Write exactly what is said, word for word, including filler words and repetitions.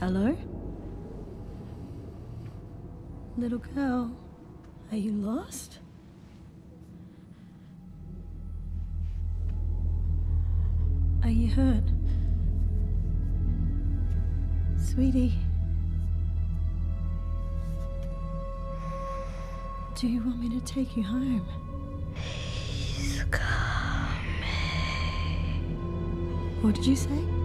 Hello? Little girl, are you lost? Are you hurt? Sweetie, do you want me to take you home? Please come. What did you say?